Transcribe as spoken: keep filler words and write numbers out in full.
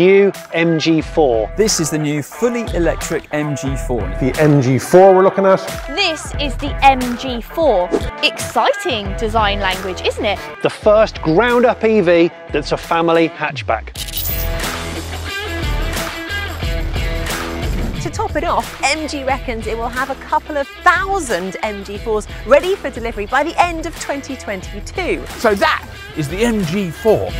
new M G four. This is the new fully electric M G four. The M G four we're looking at. This is the M G four. Exciting design language, isn't it? The first ground-up E V that's a family hatchback. To top it off, M G reckons it will have a couple of thousand M G fours ready for delivery by the end of twenty twenty-two. So that is the M G four.